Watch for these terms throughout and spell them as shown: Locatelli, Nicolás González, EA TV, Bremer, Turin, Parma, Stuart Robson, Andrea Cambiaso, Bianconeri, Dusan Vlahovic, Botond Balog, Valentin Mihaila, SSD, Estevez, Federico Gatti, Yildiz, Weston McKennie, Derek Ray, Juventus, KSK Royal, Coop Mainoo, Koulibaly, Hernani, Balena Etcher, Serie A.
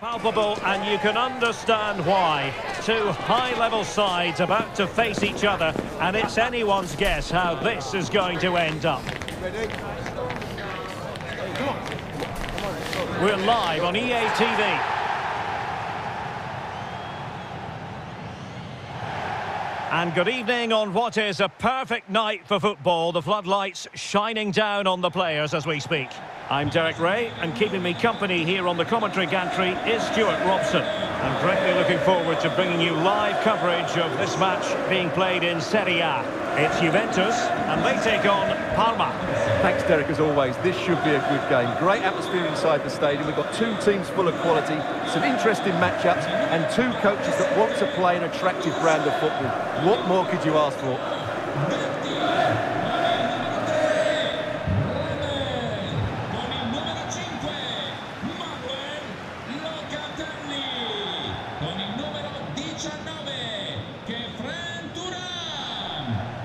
Palpable, and you can understand why. Two high-level sides about to face each other, and it's anyone's guess how this is going to end up. We're live on EA TV. And good evening on what is a perfect night for football. The floodlights shining down on the players as we speak. I'm Derek Ray, and keeping me company here on the commentary gantry is Stuart Robson. I'm greatly looking forward to bringing you live coverage of this match being played in Serie A. It's Juventus, and they take on Parma. Thanks, Derek, as always. This should be a good game. Great atmosphere inside the stadium. We've got two teams full of quality, some interesting matchups, and two coaches that want to play an attractive brand of football. What more could you ask for?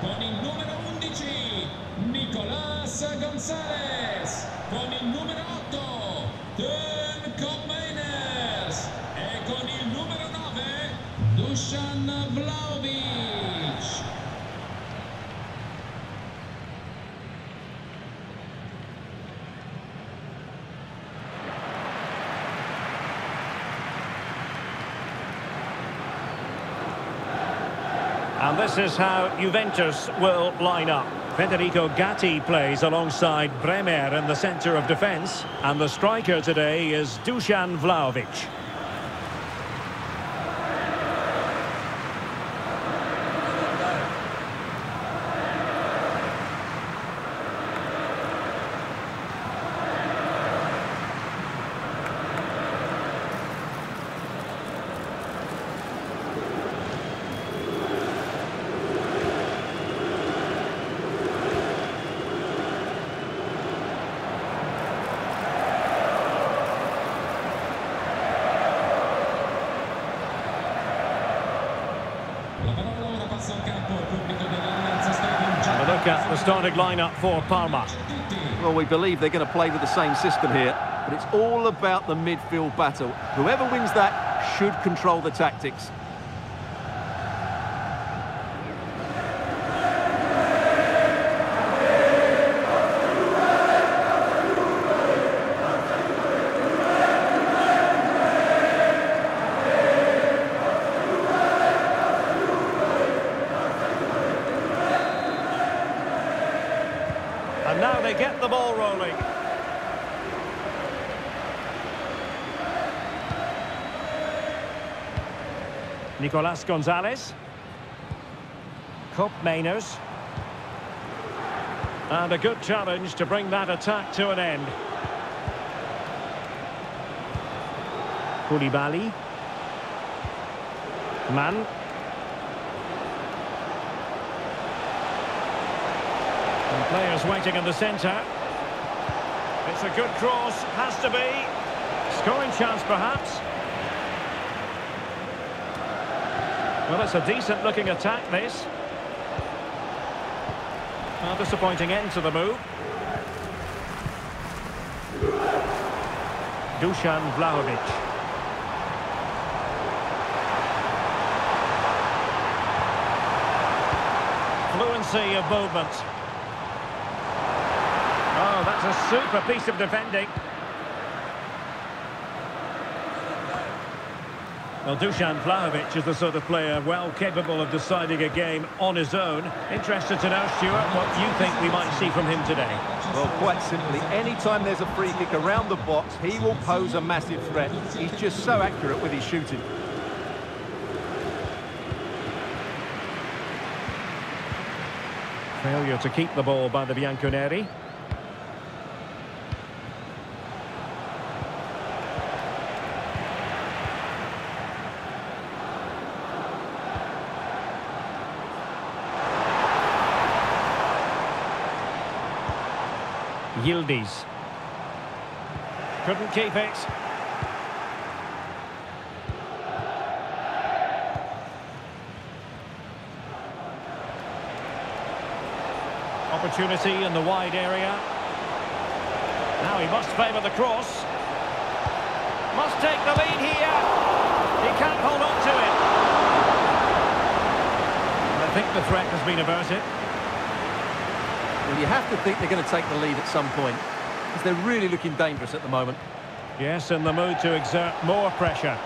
Con il numero 19, Nicolás González. Con il numero 8, Coop Mainoo. E con il numero 9, Dusan Vlahovic. And this is how Juventus will line up. Federico Gatti plays alongside Bremer in the centre of defence. And the striker today is Dusan Vlahovic. At the starting lineup for Parma. Well, we believe they're going to play with the same system here, but it's all about the midfield battle. Whoever wins that should control the tactics. And now they get the ball rolling. Nicolás González. Coop Mainoo. And a good challenge to bring that attack to an end. Koulibaly. Mann. Players waiting in the centre. It's a good cross, has to be. Scoring chance, perhaps. Well, it's a decent-looking attack, this. A disappointing end to the move. Dusan Vlahovic. Fluency of movement. Oh, that's a super piece of defending. Well, Dusan Vlahovic is the sort of player well capable of deciding a game on his own. Interested to know, Stuart, what you think we might see from him today? Well, quite simply, any time there's a free kick around the box, he will pose a massive threat. He's just so accurate with his shooting. Failure to keep the ball by the Bianconeri. Yildiz. Couldn't keep it. Opportunity in the wide area. Now he must favour the cross. must take the lead here. He can't hold on to it. I think the threat has been averted. Well, you have to think they're going to take the lead at some point, because they're really looking dangerous at the moment. Yes, in the mood to exert more pressure.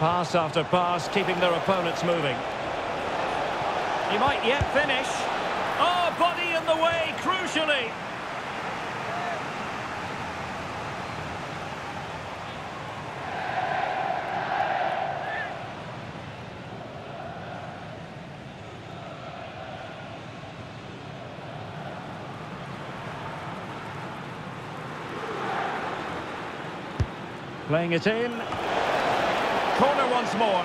Pass after pass, keeping their opponents moving. He might yet finish. Oh, body in the way, crucially. Playing it in. Corner once more.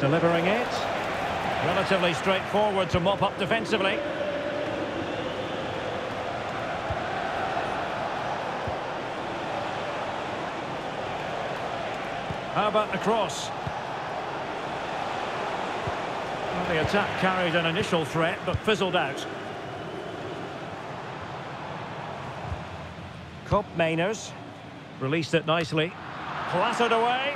Delivering it. Relatively straightforward to mop up defensively. How about the cross? Well, the attack carried an initial threat but fizzled out. Coop Mainoo released it nicely. Clattered away.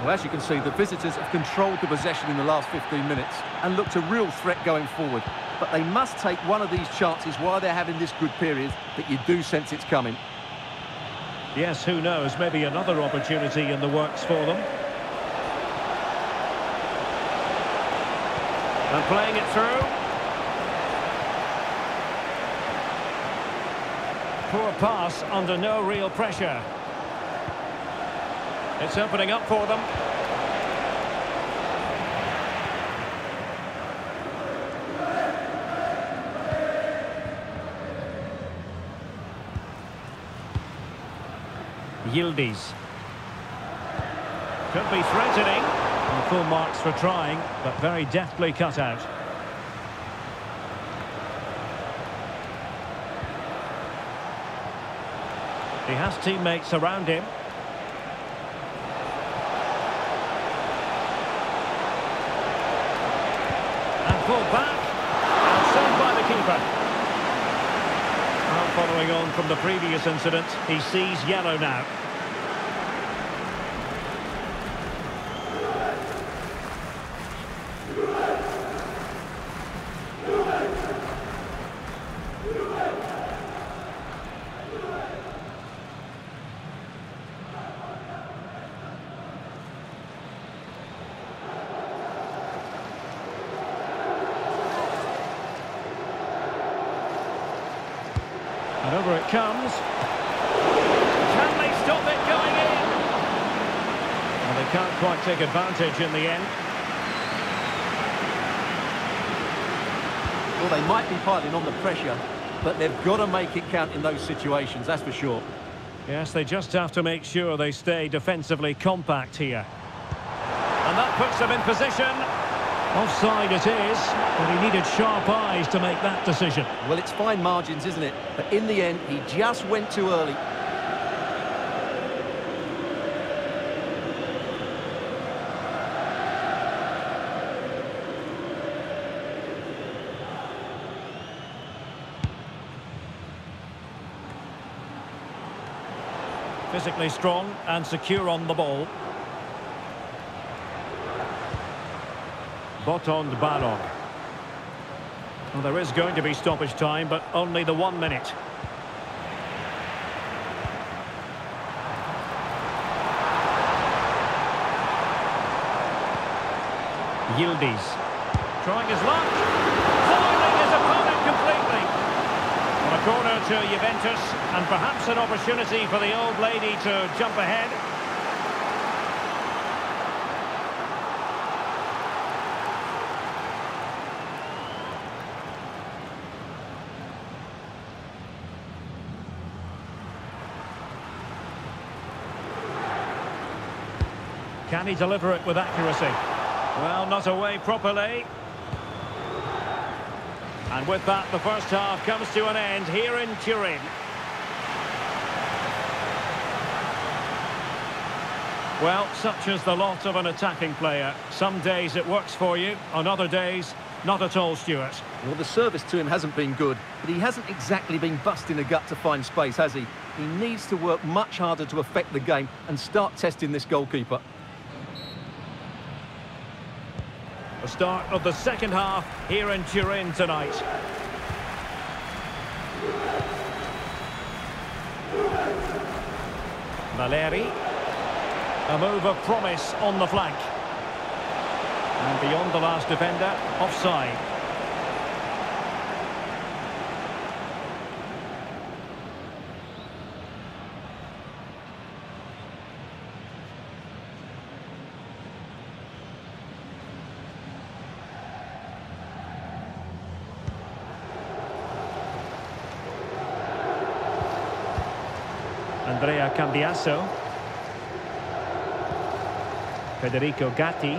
Well, as you can see, the visitors have controlled the possession in the last 15 minutes and looked a real threat going forward. But they must take one of these chances while they're having this good period, but you do sense it's coming. Yes, who knows, maybe another opportunity in the works for them. And playing it through. Poor pass under no real pressure. It's opening up for them. Yildiz. Could be threatening. And full marks for trying, but very deftly cut out. He has teammates around him. Back and saved by the keeper. And following on from the previous incident, he sees yellow now. Over it comes. Can they stop it going in? Well, they can't quite take advantage in the end. Well, they might be piling on the pressure, but they've got to make it count in those situations, that's for sure. Yes, they just have to make sure they stay defensively compact here. And that puts them in position. Offside it is, but he needed sharp eyes to make that decision. Well, it's fine margins, isn't it? But in the end, he just went too early. Physically strong and secure on the ball. Botond Balog. Well, there is going to be stoppage time, but only the 1 minute. Yildiz trying his luck, foiling his opponent completely. Well, a corner to Juventus, and perhaps an opportunity for the old lady to jump ahead. Can he deliver it with accuracy? Well, not away properly. And with that, the first half comes to an end here in Turin. Well, such is the lot of an attacking player. Some days it works for you, on other days, not at all, Stuart. Well, the service to him hasn't been good, but he hasn't exactly been busting the gut to find space, has he? He needs to work much harder to affect the game and start testing this goalkeeper. The start of the second half here in Turin tonight. Valeri. A move of promise on the flank. And beyond the last defender, offside. Andrea Cambiaso. Federico Gatti.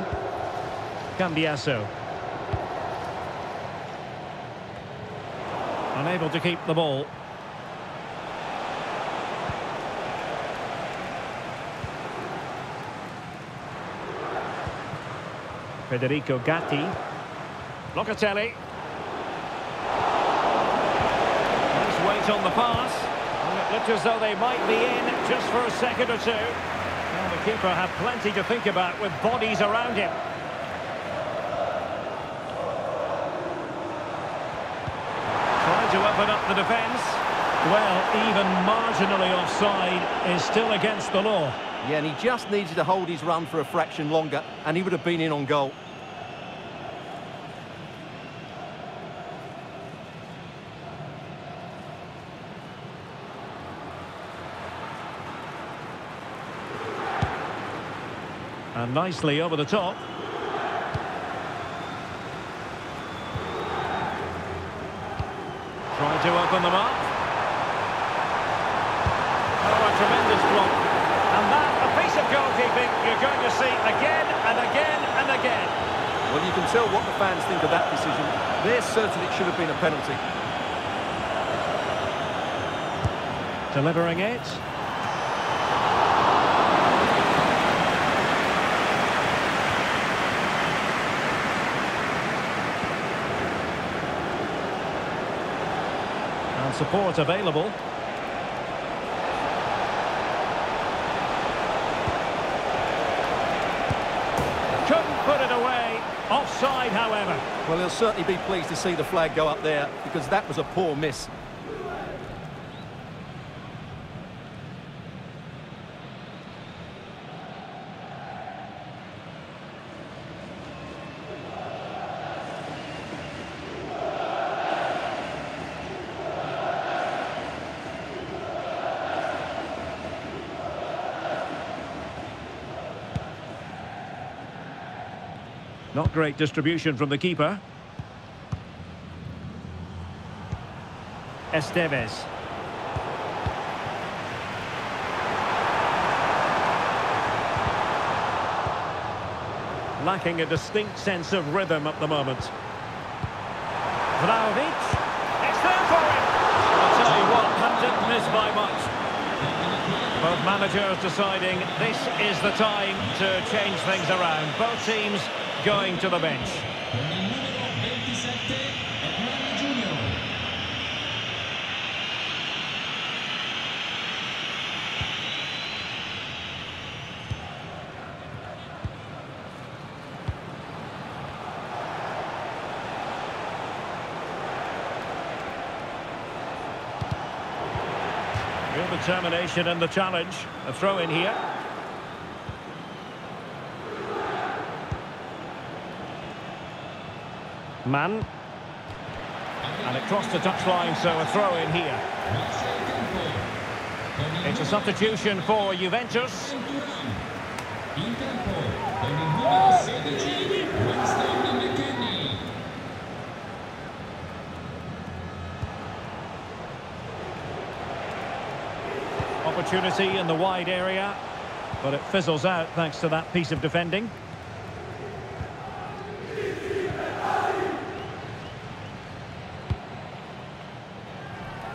Cambiaso. Unable to keep the ball. Federico Gatti. Locatelli. Nice weight on the pass. And it looked as though they might be in just for a second or two. Well, the keeper had plenty to think about with bodies around him. Trying to open up the defence. Well, even marginally offside is still against the law. Yeah, and he just needed to hold his run for a fraction longer, and he would have been in on goal. And nicely over the top. Trying to open them up. Oh, a tremendous block. And that, a piece of goalkeeping you're going to see again and again and again. Well, you can tell what the fans think of that decision. They're certain it should have been a penalty. Delivering it. Support available. Couldn't put it away. Offside, however. Well, he'll certainly be pleased to see the flag go up there, because that was a poor miss. Not great distribution from the keeper. Estevez. Lacking a distinct sense of rhythm at the moment. Vlahovic. It's there for him! I'll tell you what, didn't miss by much. Both managers deciding this is the time to change things around. Both teams going to the bench. Real determination and the challenge. A throw in here. Man, and it crossed the touchline, so a throw in here. It's a substitution for Juventus. Opportunity in the wide area. But it fizzles out thanks to that piece of defending.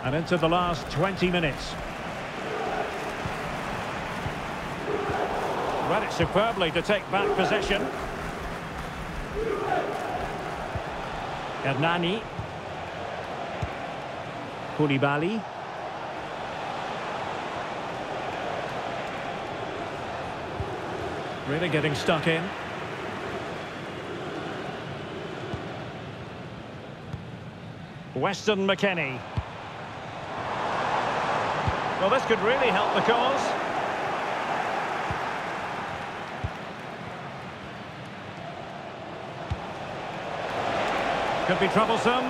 And into the last 20 minutes. Read it superbly to take back possession. Hernani. Koulibaly. Really getting stuck in. Weston McKennie. Well, this could really help the cause. Could be troublesome.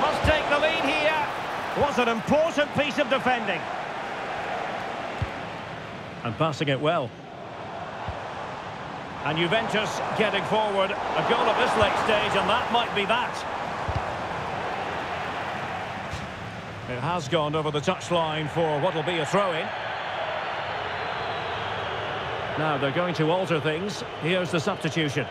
Must take the lead here. Was an important piece of defending. And passing it well. And Juventus getting forward. A goal at this late stage, and that might be that. It has gone over the touchline for what will be a throw-in. Now they're going to alter things. Here's the substitution.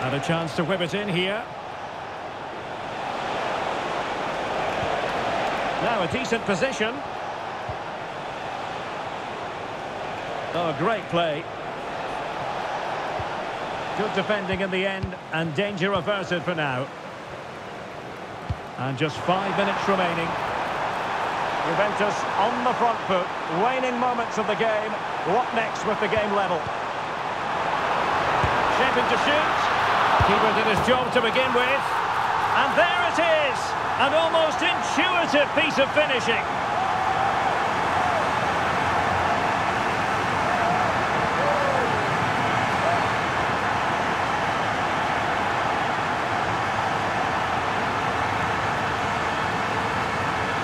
And a chance to whip it in here. Now a decent position. Oh, great play. Good defending in the end, and danger averted for now. And just 5 minutes remaining. Juventus on the front foot, waning moments of the game. What next with the game level? Shaping to shoot. Keeper did his job to begin with, and there it is, an almost intuitive piece of finishing.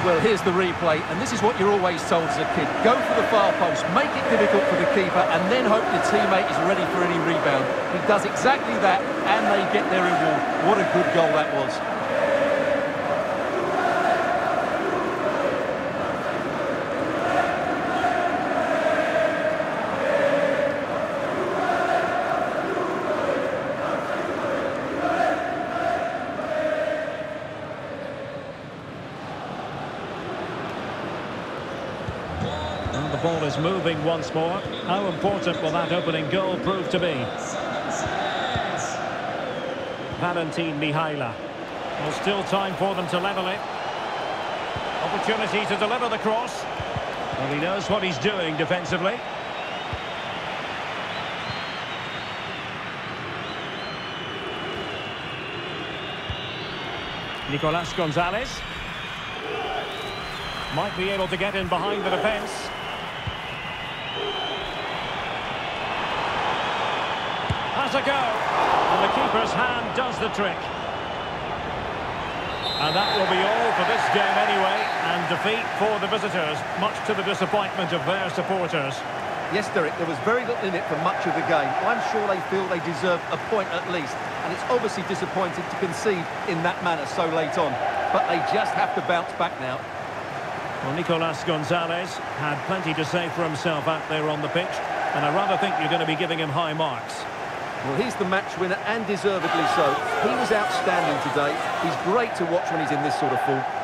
Well, here's the replay, and this is what you're always told as a kid. Go for the far post, make it difficult for the keeper, and then hope your teammate is ready for any rebound. He does exactly that, and they get their reward. What a good goal that was. Ball is moving once more. How important will that opening goal prove to be? Valentin Mihaila. Well, still time for them to level it. Opportunity to deliver the cross. Well, he knows what he's doing defensively. Nicolás González might be able to get in behind the defence. A go, and the keeper's hand does the trick, and that will be all for this game anyway. And defeat for the visitors, much to the disappointment of their supporters. Yes, Derek, there was very little in it for much of the game. I'm sure they feel they deserve a point at least, and it's obviously disappointing to concede in that manner so late on, but they just have to bounce back now. Well, Nicolás González had plenty to say for himself out there on the pitch, and I rather think you're going to be giving him high marks. Well, he's the match winner, and deservedly so. He was outstanding today. He's great to watch when he's in this sort of form.